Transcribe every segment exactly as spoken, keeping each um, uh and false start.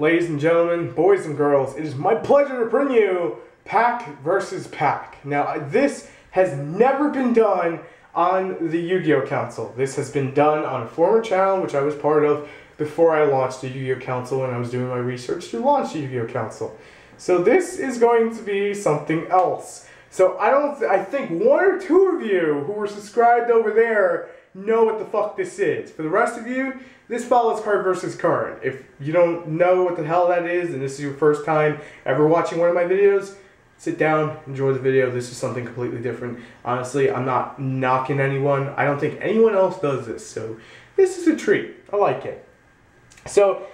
Ladies and gentlemen, boys and girls, it is my pleasure to bring you pack versus pack. Now, this has never been done on the Yu-Gi-Oh! Council. This has been done on a former channel, which I was part of before I launched the Yu-Gi-Oh! Council when I was doing my research to launch the Yu-Gi-Oh! Council. So this is going to be something else. So I don't, th I think one or two of you who were subscribed over there know what the fuck this is. For the rest of you, this follows card versus card. If you don't know what the hell that is, and this is your first time ever watching one of my videos, sit down, enjoy the video. This is something completely different. Honestly, I'm not knocking anyone. I don't think anyone else does this, so this is a treat. I like it. So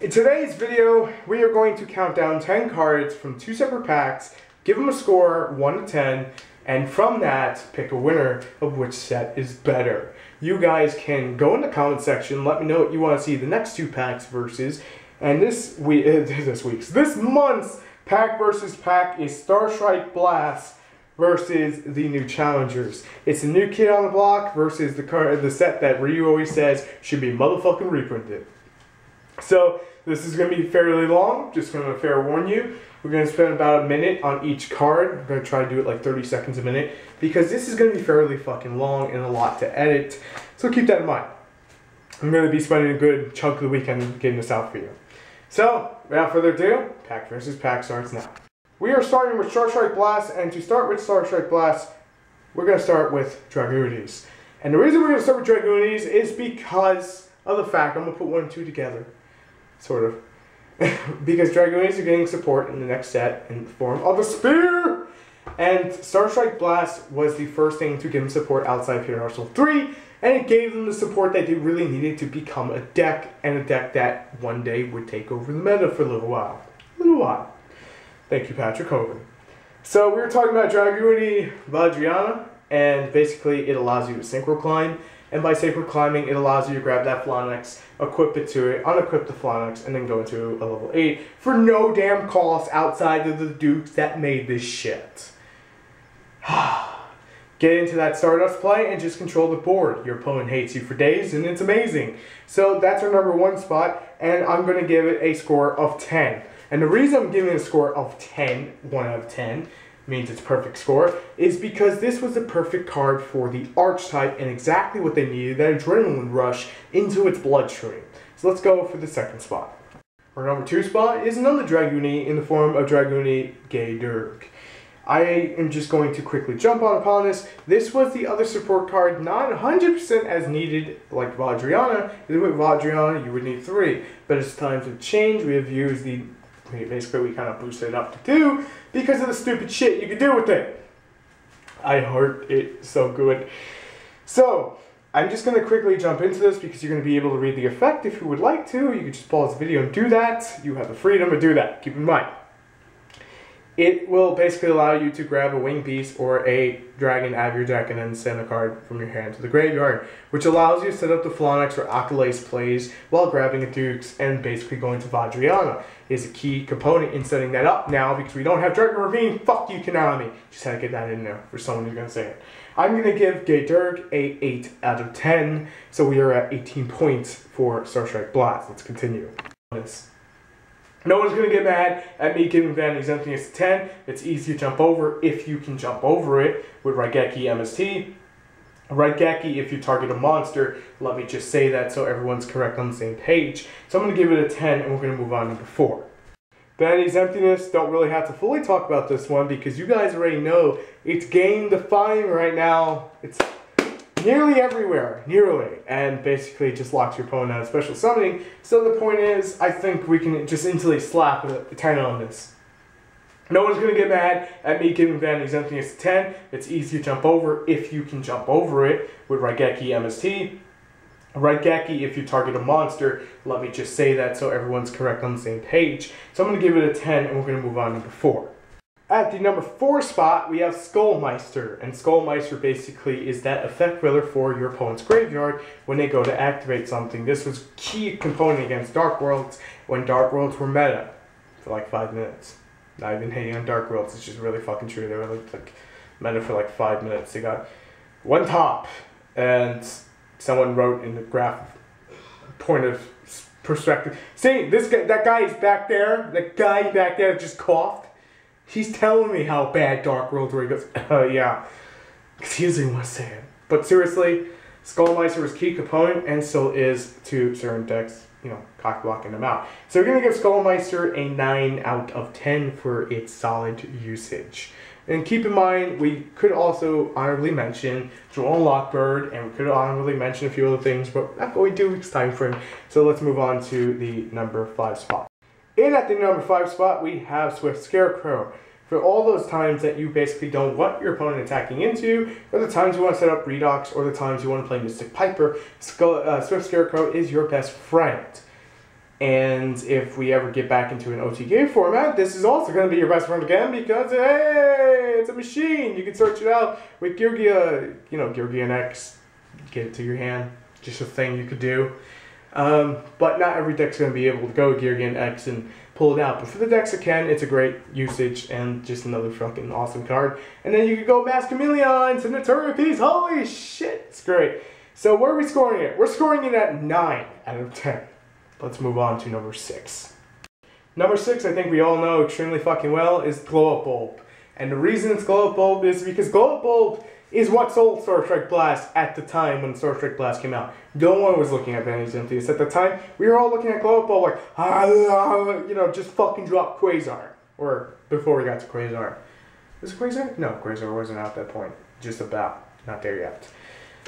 in today's video, we are going to count down ten cards from two separate packs, give them a score, one to ten, and from that, pick a winner of which set is better. You guys can go in the comment section, let me know what you want to see the next two packs versus, and this we uh, this week's, this month's pack versus pack is Star Strike Blast versus the New Challengers. It's a new kid on the block versus the card, the set that Ryu always says should be motherfucking reprinted. So this is going to be fairly long, just going to fair warn you. We're going to spend about a minute on each card. I'm going to try to do it like thirty seconds a minute, because this is going to be fairly fucking long and a lot to edit. So keep that in mind. I'm going to be spending a good chunk of the weekend getting this out for you. So, without further ado, pack versus pack starts now. We are starting with Star Strike Blast, and to start with Star Strike Blast, we're going to start with Dragunities. And the reason we're going to start with Dragunities is because of the fact, I'm going to put one and two together, sort of. Because Dragoonie are getting support in the next set in the form of a spear! And Star Strike Blast was the first thing to give them support outside of Hero Arsenal three, and it gave them the support that they really needed to become a deck, and a deck that one day would take over the meta for a little while. A little while. Thank you, Patrick Hogan. So we were talking about Dragoonie Vadriana, and basically it allows you to synchro climb. And by sacred climbing, it allows you to grab that Flonix, equip it to it, unequip the Flonix, and then go into a level eight for no damn cost outside of the dukes that made this shit. Get into that Stardust play and just control the board. Your opponent hates you for days, and it's amazing. So that's our number one spot, and I'm going to give it a score of ten. And the reason I'm giving it a score of ten, one out of ten, means it's perfect score, is because this was the perfect card for the archetype and exactly what they needed, that adrenaline rush into its bloodstream. So let's go for the second spot. Our number two spot is another Dragoonie in the form of Dragoonie Gaydirk. I am just going to quickly jump on upon this. This was the other support card, not one hundred percent as needed, like Vadriana. With Vadriana, you would need three. But as times have changed, we have used the basically we kind of boosted it up to two because of the stupid shit you could do with it. I heart it so good. So, I'm just going to quickly jump into this because you're going to be able to read the effect if you would like to. You can just pause the video and do that. You have the freedom to do that. Keep in mind, it will basically allow you to grab a wing piece or a dragon out of your deck and then send a card from your hand to the graveyard, which allows you to set up the Flonix or Accolades plays while grabbing a Dukes and basically going to Vadriana. It is a key component in setting that up now because we don't have Dragon Ravine. Fuck you, Konami. Just had to get that in there for someone who's going to say it. I'm going to give Gaydirk a eight out of ten, so we are at eighteen points for Star Strike Blast. Let's continue. No one's going to get mad at me giving Vanity's Emptiness a ten. It's easy to jump over if you can jump over it with Raigeki M S T. Raigeki, if you target a monster, let me just say that so everyone's correct on the same page. So I'm going to give it a ten and we're going to move on to number four. Vanity's Emptiness, don't really have to fully talk about this one because you guys already know it's game defying right now. It's nearly everywhere, nearly, and basically just locks your opponent out of special summoning. So the point is, I think we can just instantly slap a ten on this. No one's going to get mad at me giving Vanity's Emptiness a ten. It's easy to jump over if you can jump over it with Raigeki M S T. Raigeki, if you target a monster, let me just say that so everyone's correct on the same page. So I'm going to give it a ten and we're going to move on to number four. At the number four spot, we have Skullmeister, and Skullmeister basically is that effect filler for your opponent's graveyard when they go to activate something. This was a key component against Dark Worlds when Dark Worlds were meta for like five minutes. Not even hating on Dark Worlds, it's just really fucking true. They were like meta for like five minutes. They got one top, and someone wrote in the graph point of perspective. See, this guy, that guy is back there, the guy back there just coughed. He's telling me how bad Dark World where he goes, oh, uh, yeah. Because he doesn't even want to say it. But seriously, Skullmeister was key component and still is to certain decks, you know, cock blocking them out. So we're going to give Skullmeister a nine out of ten for its solid usage. And keep in mind, we could also honorably mention Joel Lockbird, and we could honorably mention a few other things, but that's what we do next time frame. So let's move on to the number five spot. In at the number five spot, we have Swift Scarecrow. For all those times that you basically don't want your opponent attacking into, or the times you want to set up Redox, or the times you want to play Mystic Piper, Skull, uh, Swift Scarecrow is your best friend. And if we ever get back into an O T G format, this is also going to be your best friend again, because, hey, it's a machine! You can search it out with Gyrgia, you know, Gyrgian X, get it to your hand, just a thing you could do. Um, but not every deck's going to be able to go Gyrgian X and pull it out. But for the decks that can, it's a great usage and just another fucking awesome card. And then you can go Mass Chameleon to Notorious Piece. Holy shit, it's great. So where are we scoring it? We're scoring it at nine out of ten. Let's move on to number six. Number six, I think we all know extremely fucking well, is Glow Up Bulb. And the reason it's Glow Up Bulb is because Glow Up Bulb is what sold Star Strike Blast at the time when Star Strike Blast came out. No one was looking at Vanity's Emptiness at the time. We were all looking at Glow Up Bulb like, ah, ah, you know, just fucking drop Quasar. Or before we got to Quasar. Was it Quasar? No, Quasar wasn't out at that point. Just about. Not there yet.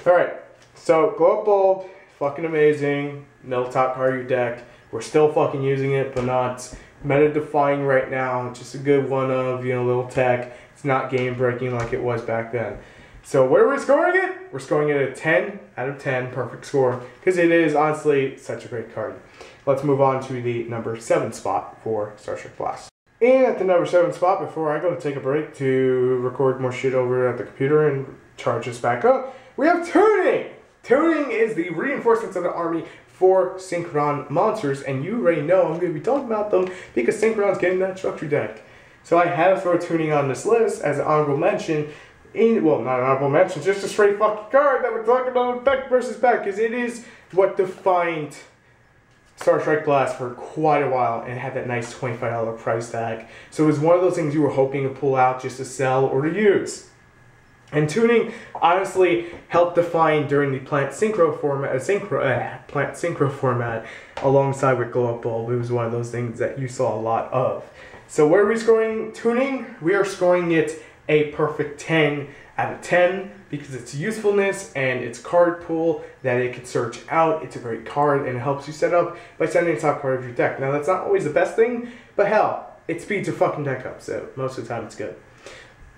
Alright, so Glow Up Bulb, fucking amazing. No top card your deck. We're still fucking using it, but not meta-defying right now. Just a good one of, you know, little tech. It's not game-breaking like it was back then. So where are we scoring it? We're scoring it a ten out of ten, perfect score, because it is honestly such a great card. Let's move on to the number seven spot for Star Strike Blast. And at the number seven spot, before I go to take a break to record more shit over at the computer and charge this back up, we have Tuning! Tuning is the reinforcements of the army for Synchron monsters, and you already know I'm going to be talking about them because Synchron's getting that structure deck. So I had to throw Tuning on this list as an honorable mention. In, well, not an honorable mention, just a straight fucking card that we're talking about back versus back, because it is what defined Star Strike Blast for quite a while and had that nice twenty-five dollar price tag. So it was one of those things you were hoping to pull out just to sell or to use. And Tuning honestly helped define during the plant synchro format, uh, synchro, uh, plant synchro format, alongside with Glow Up Bulb. It was one of those things that you saw a lot of. So where are we scoring Tuning? We are scoring it a perfect ten out of ten because its usefulness and its card pool that it can search out. It's a great card and it helps you set up by sending the top card of your deck. Now that's not always the best thing, but hell, it speeds your fucking deck up, so most of the time it's good.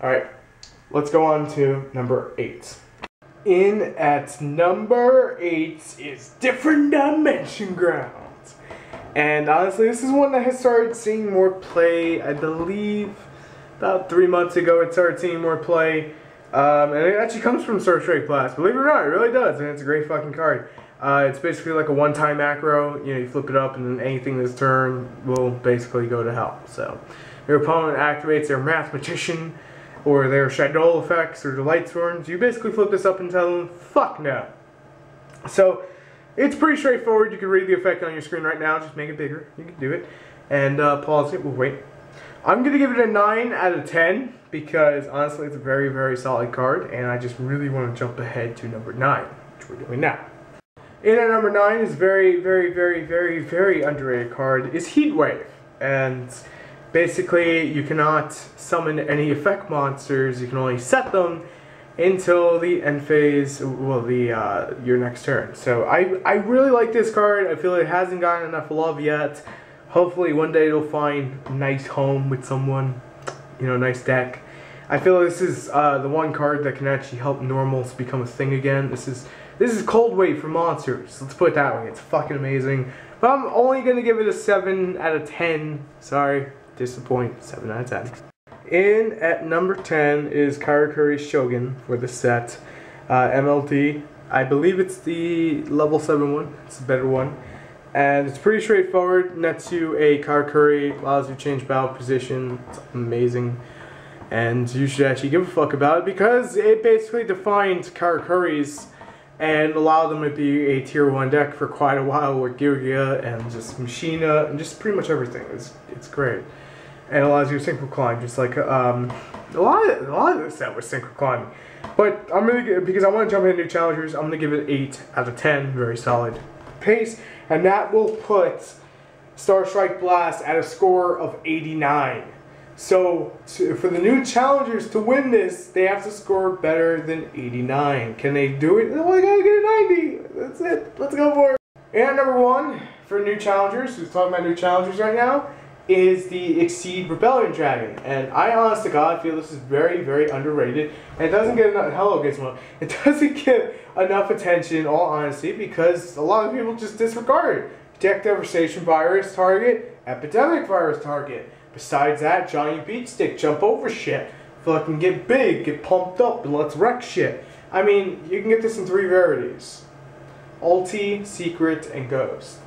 Alright, let's go on to number eight. In at number eight is Different Dimension Ground. And honestly, this is one that has started seeing more play, I believe. About three months ago, it started seeing more play, um, and it actually comes from Star Strike Blast. Believe it or not, it really does, and it's a great fucking card. Uh, it's basically like a one-time macro. You know, you flip it up, and then anything this turn will basically go to hell. So, your opponent activates their Mathematician, or their Shaddoll effects, or the Light Storms. You basically flip this up and tell them, fuck no. So, it's pretty straightforward. You can read the effect on your screen right now. Just make it bigger. You can do it. And uh, pause it. We'll wait. I'm going to give it a nine out of ten because honestly it's a very, very solid card and I just really want to jump ahead to number nine, which we're doing now. In at number nine is very, very, very, very, very underrated card is Heat Wave. And basically you cannot summon any effect monsters, you can only set them until the end phase, well, the uh, your next turn. So I, I really like this card. I feel it hasn't gotten enough love yet. Hopefully one day it'll find a nice home with someone, you know, nice deck. I feel this is uh, the one card that can actually help normals become a thing again. This is this is cold weight for monsters. Let's put it that way. It's fucking amazing. But I'm only gonna give it a seven out of ten. Sorry, disappoint. seven out of ten. In at number ten is Karakuri Shogun for the set, uh, M L D. I believe it's the level seven one. It's a better one. And it's pretty straightforward, nets you a Karakuri, allows you to change battle position, it's amazing. And you should actually give a fuck about it because it basically defined Karakuri's and a lot of them might be a tier one deck for quite a while with Giga and just Machina and just pretty much everything. It's it's great, and allows you to synchro climb just like um a lot of a lot of this set was synchro climbing. But I'm really because I want to jump into New Challengers. I'm gonna give it eight out of ten, very solid pace, and that will put Star Strike Blast at a score of eighty-nine. So to, for the New Challengers to win this, they have to score better than eighty-nine. Can they do it? Oh, I gotta get a ninety. That's it. Let's go for it. And number one for New Challengers, who's talking about New Challengers right now, is the Xyz Rebellion Dragon. And I, honest to God, feel this is very, very underrated. And it doesn't get enough. Hello, Gizmo. It doesn't get enough attention, in all honesty, because a lot of people just disregard it. Deck Devastation Virus target, Epidemic Virus target. Besides that, Johnny Beatstick, jump over shit, fucking get big, get pumped up, and let's wreck shit. I mean, you can get this in three rarities. Ulti, Secret, and Ghost.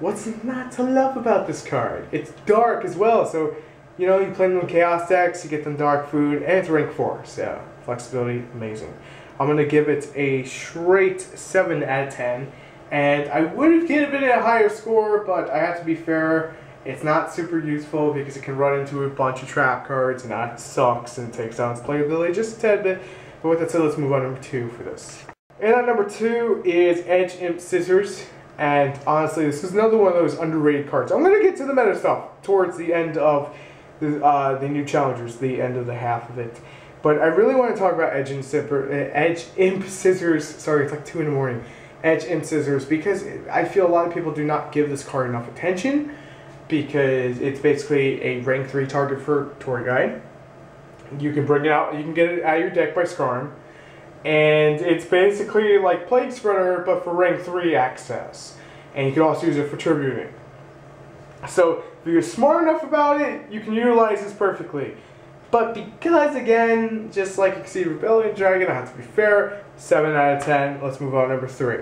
What's not to love about this card? It's dark as well, so, you know, you play them in Chaos decks, you get them dark food, and it's rank four, so flexibility, amazing. I'm going to give it a straight seven out of ten, and I would have given it a higher score, but I have to be fair. It's not super useful because it can run into a bunch of trap cards, and that sucks and takes down its playability just a tad bit. But with that said, let's move on to number two for this. And at number two is Edge Imp Scissors. And honestly, this is another one of those underrated cards. I'm going to get to the meta stuff towards the end of the, uh, the New Challengers, the end of the half of it. But I really want to talk about Edge Imp, Edge Imp Scissors. Sorry, it's like two in the morning. Edge Imp Scissors, because I feel a lot of people do not give this card enough attention. Because it's basically a rank three target for Torguide. You can bring it out, you can get it out of your deck by Skarm. And it's basically like Plague Spreader, but for rank three access. And you can also use it for tributing. So if you're smart enough about it, you can utilize this perfectly. But because, again, just like Xyz Rebellion Dragon, I have to be fair, seven out of ten. Let's move on to number three.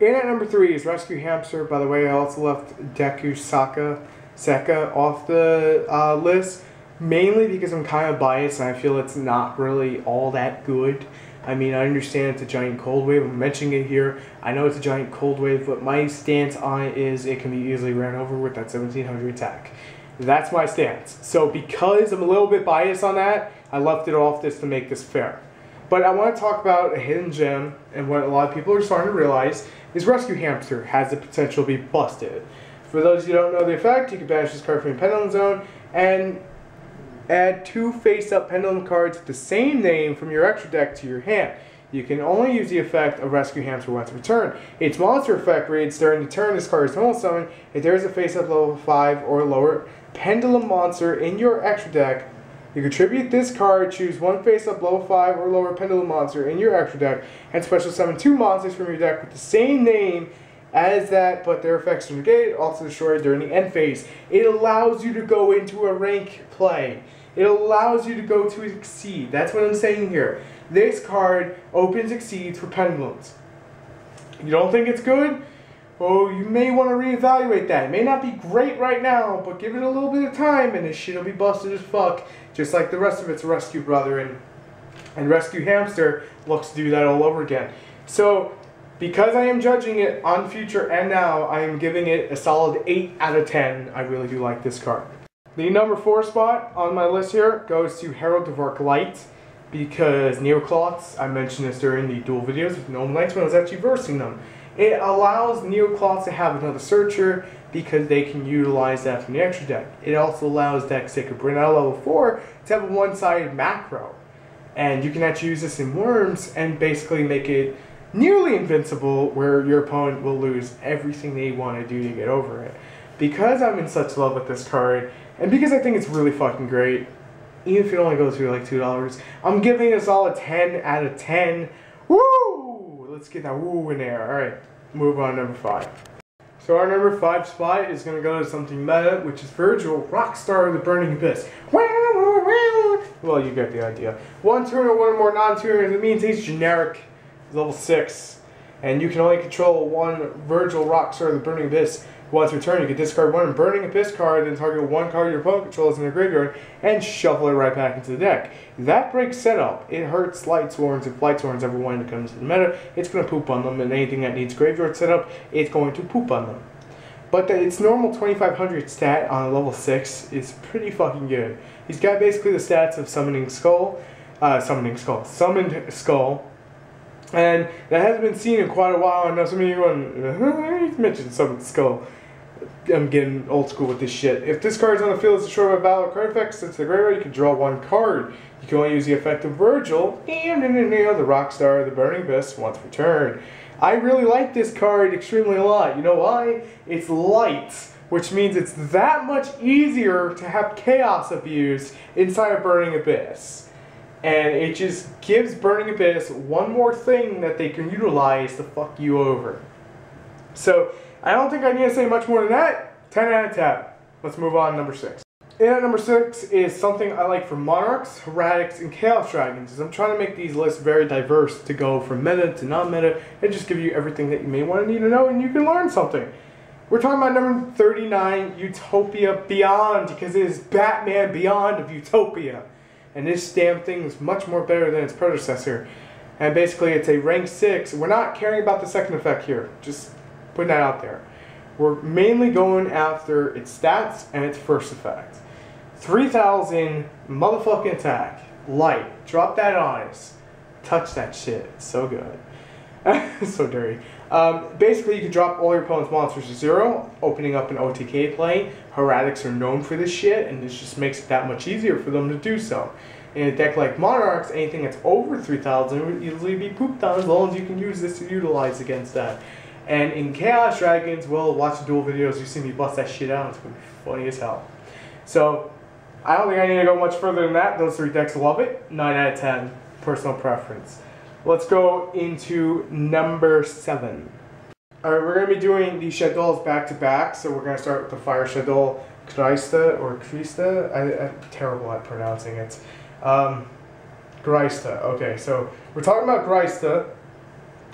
And at number three is Rescue Hamster. By the way, I also left Deku Saka, Seka off the uh, list, mainly because I'm kind of biased and I feel it's not really all that good. I mean, I understand it's a giant cold wave. I'm mentioning it here. I know it's a giant cold wave, but my stance on it is it can be easily ran over with that seventeen hundred attack. That's my stance. So because I'm a little bit biased on that, I left it off this to make this fair. But I want to talk about a hidden gem, and what a lot of people are starting to realize is Rescue Hamster has the potential to be busted. For those who don't know the effect, you can banish this card from your Pendulum Zone and add two face-up Pendulum cards with the same name from your extra deck to your hand. You can only use the effect of Rescue Hamster once per turn. Its monster effect reads, during the turn this card is normal summoned, if there is a face-up level five or lower Pendulum monster in your extra deck, you contribute this card, choose one face-up level five or lower Pendulum monster in your extra deck, and special summon two monsters from your deck with the same name as that, but their effects are negated, also destroyed during the end phase. It allows you to go into a rank play. It allows you to go to Xyz. That's what I'm saying here. This card opens Xyz for Pendulums. You don't think it's good? Oh, you may want to reevaluate that. It may not be great right now, but give it a little bit of time and this shit will be busted as fuck. Just like the rest of its Rescue Brother and, and Rescue Hamster looks to do that all over again. So, because I am judging it on future and now, I am giving it a solid eight out of ten. I really do like this card. The number four spot on my list here goes to Herald of Arc Light. Because Neocloths, I mentioned this during the dual videos with Gnome Knights when I was actually versing them. It allows Neocloths to have another searcher because they can utilize that from the extra deck. It also allows decks that could bring out level four to have a one-sided macro. And you can actually use this in Worms and basically make it nearly invincible where your opponent will lose everything they want to do to get over it. Because I'm in such love with this card, and because I think it's really fucking great, even if it only goes for like two dollars, I'm giving it a solid ten out of ten. Woo! Let's get that woo in there. Alright, move on to number five. So our number five spot is going to go to something meta, which is Virgil Rock Star of the Burning Abyss. Well, you get the idea. One turn or one more non-turn, it means he's generic, level six. And you can only control one Virgil Rock Star of the Burning Abyss Once returned, you can discard one Burning Abyss card, then target one card your opponent controls in their graveyard, and shuffle it right back into the deck. That breaks setup. It hurts Light Swarms and Flight Swarms every one that comes to the meta. It's going to poop on them, and anything that needs graveyard setup, it's going to poop on them. But the, its normal twenty-five hundred stat on level six is pretty fucking good. He's got basically the stats of Summoning Skull, uh, Summoning Skull, Summoned Skull, and that hasn't been seen in quite a while. I know some of you are going, he's mentioned Summoned Skull. I'm getting old school with this shit. If this card is on the field, it's destroyed by battle card effects. Since the graveyard, you can draw one card. You can only use the effect of Virgil and the Rock Star of the Burning Abyss once returned. I really like this card extremely a lot. You know why? It's light, which means it's that much easier to have chaos abused inside of Burning Abyss. And it just gives Burning Abyss one more thing that they can utilize to fuck you over. So, I don't think I need to say much more than that. ten out of ten. Let's move on to number six. And at number six is something I like for Monarchs, Heretics, and Chaos Dragons. I'm trying to make these lists very diverse to go from meta to non-meta and just give you everything that you may want to need to know and you can learn something. We're talking about number thirty-nine, Utopia Beyond, because it is Batman Beyond of Utopia. And this damn thing is much more better than its predecessor. And basically it's a rank six. We're not caring about the second effect here. Just putting that out there. We're mainly going after its stats and its first effect. three thousand motherfucking attack. Light. Drop that on us. Touch that shit. It's so good. So dirty. Um, basically, you can drop all your opponent's monsters to zero, opening up an O T K play. Heretics are known for this shit, and this just makes it that much easier for them to do so. In a deck like Monarchs, anything that's over three thousand would easily be pooped on as long as you can use this to utilize against that. And in Chaos Dragons, well, watch the duel videos, you see me bust that shit out, it's going to be funny as hell. So, I don't think I need to go much further than that. Those three decks love it. nine out of ten, personal preference. Let's go into number seven. Alright, we're going to be doing the Shaddolls back to back, so we're going to start with the Fire Shaddoll Grysta, or Grysta, I, I'm terrible at pronouncing it. Um, Grysta, okay, so we're talking about Grysta.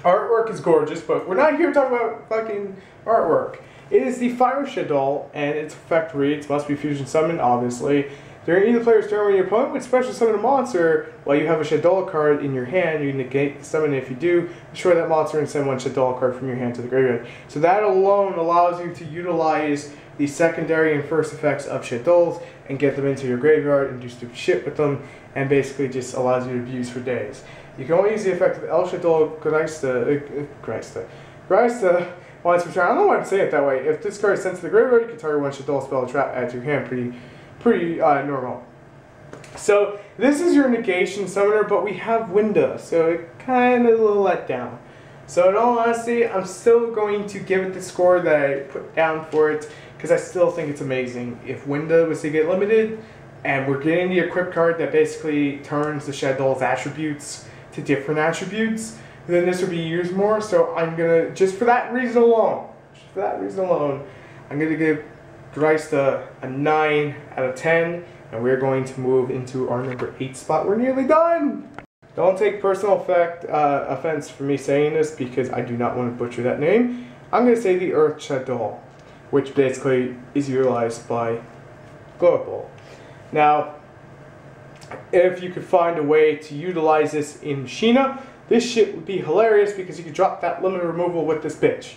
Artwork is gorgeous, but we're not here talking about fucking artwork. It is the Fire Shaddoll, and its effect reads, must be fusion summoned, obviously. During either player's turn, when your opponent would special summon a monster, while you have a Shaddoll card in your hand, you negate the summon. If you do, destroy that monster and send one Shaddoll card from your hand to the graveyard. So that alone allows you to utilize the secondary and first effects of Shaddolls and get them into your graveyard and do stupid shit with them, and basically just allows you to abuse for days. You can only use the effect of El Shaddoll Grysta, uh, Grysta, Grysta, once per turn. I don't know why I'm saying it that way. If this card is sent to the graveyard, you can target one Shaddoll spell or trap at your hand. Pretty, pretty uh, normal. So this is your negation summoner, but we have Winda, so it kind of a little let down. So in all honesty, I'm still going to give it the score that I put down for it because I still think it's amazing. If Winda was to get limited, and we're getting the equip card that basically turns the Shaddoll's attributes to different attributes, then this would be used more. So I'm gonna, just for that reason alone, just for that reason alone, I'm gonna give Grysta a nine out of ten, and we're going to move into our number eight spot. We're nearly done! Don't take personal effect, uh, offense for me saying this because I do not want to butcher that name. I'm gonna say the Earth Shaddoll, which basically is utilized by Glow Up Bulb. Now, if you could find a way to utilize this in Sheena, this shit would be hilarious because you could drop that limit removal with this bitch.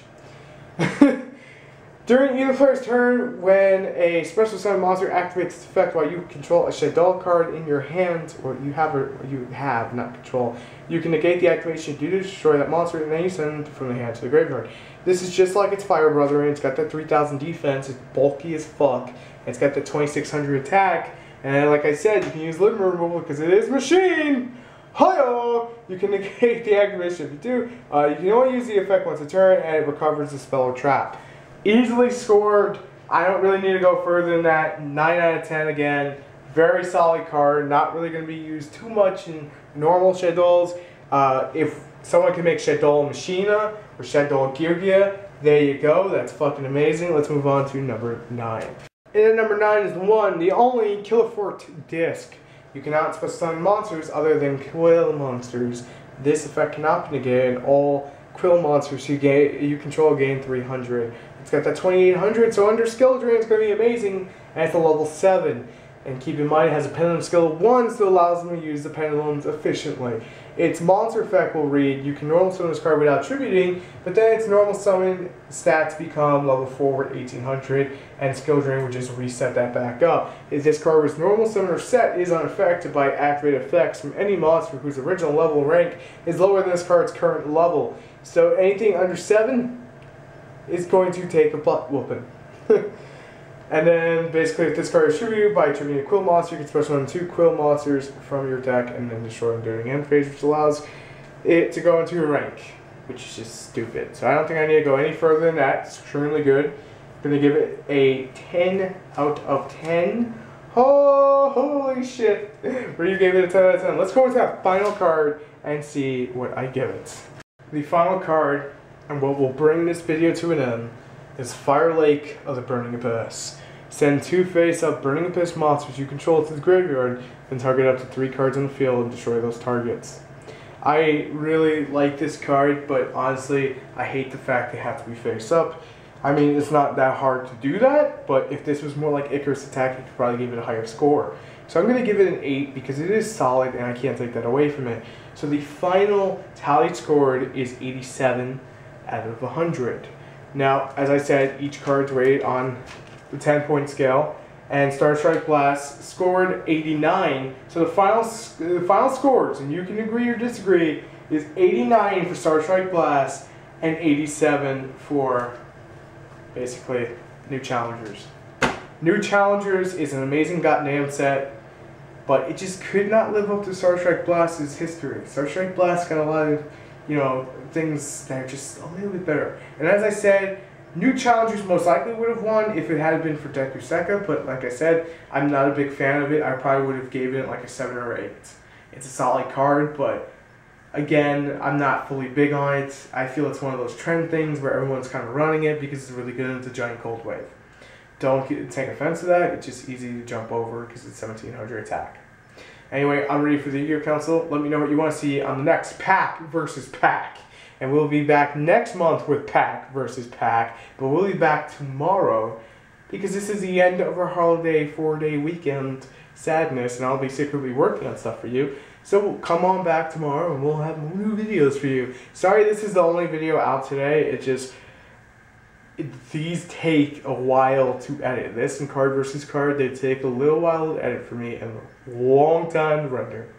During either player's turn, when a special summon monster activates its effect while you control a Shaddoll card in your hand, or you have, or you have not control, you can negate the activation due to destroy that monster, and then you send it from the hand to the graveyard. This is just like its Fire Brother, and it's got that three thousand defense, it's bulky as fuck, and it's got the twenty-six hundred attack. And like I said, you can use limit removal because it is machine! Hi-oh! You can negate the activation if you do. Uh, you can only use the effect once a turn, and it recovers the spell or trap. Easily scored. I don't really need to go further than that. nine out of ten again. Very solid card. Not really going to be used too much in normal Shaddolls. Uh, if someone can make Shaddoll Machina or Shaddoll Gyrgia, there you go. That's fucking amazing. Let's move on to number nine. And then number nine is the one, the only Killer Forked Disc. You cannot special summon monsters other than Quill monsters. This effect cannot be negated. All Quill monsters you, gain, you control gain three hundred. It's got that twenty-eight hundred, so under Skill Drain it's going to be amazing, and it's a level seven. And keep in mind it has a Pendulum skill of one, so it allows them to use the Pendulums efficiently. Its monster effect will read, you can normal summon this card without tributing, but then its normal summon stats become level four with eighteen hundred, and Skill Drain would just reset that back up. If this card was normal summon or set, is unaffected by activated effects from any monster whose original level rank is lower than this card's current level. So anything under seven is going to take a butt whooping. And then, basically, if this card is tributed by tributing a Quill Monster, you can special summon two Quill Monsters from your deck and then destroy them during the end phase, which allows it to go into your rank, which is just stupid. So I don't think I need to go any further than that. It's extremely good. I'm going to give it a ten out of ten. Oh, holy shit. Ryu gave it a ten out of ten. Let's go with that final card and see what I give it. The final card, and what will bring this video to an end, is Fire Lake of the Burning Abyss. Send two face-up Burning Abyss monsters you control to the graveyard, and target up to three cards on the field and destroy those targets. I really like this card, but honestly, I hate the fact they have to be face-up. I mean, it's not that hard to do that, but if this was more like Icarus Attack, you could probably give it a higher score. So I'm going to give it an eight because it is solid and I can't take that away from it. So the final tally scored is eighty-seven out of one hundred. Now, as I said, each card's rated on the ten point scale, and Star Strike Blast scored eighty-nine. So the final the final scores, and you can agree or disagree, is eighty-nine for Star Strike Blast and eighty-seven for basically New Challengers. New Challengers is an amazing goddamn set, but it just could not live up to Star Strike Blast's history. Star Strike Blast got a lot of, you know, things that are just a little bit better. And as I said, New Challengers most likely would have won if it had been for Deku Seka, but like I said, I'm not a big fan of it. I probably would have given it like a seven or eight. It's a solid card, but again, I'm not fully big on it. I feel it's one of those trend things where everyone's kind of running it because it's really good and it's a giant cold wave. Don't get, take offense to that. It's just easy to jump over because it's seventeen hundred attack. Anyway, I'm ready for the Yu-Gi-Oh! Council. Let me know what you want to see on the next pack versus pack. And we'll be back next month with pack versus pack. But we'll be back tomorrow because this is the end of our holiday four-day weekend sadness. And I'll be secretly working on stuff for you. So come on back tomorrow and we'll have new videos for you. Sorry this is the only video out today. It just... It, these take a while to edit. This and card versus card, they take a little while to edit for me and a long time to render.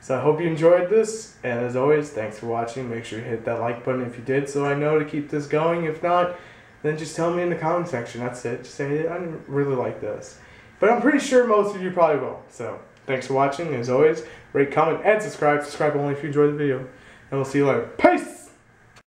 So I hope you enjoyed this, and as always, thanks for watching. Make sure you hit that like button if you did so I know to keep this going. If not, then just tell me in the comment section. That's it. Just say, I didn't really like this. But I'm pretty sure most of you probably will. So thanks for watching. As always, rate, comment, and subscribe. Subscribe only if you enjoyed the video. And we'll see you later. Peace!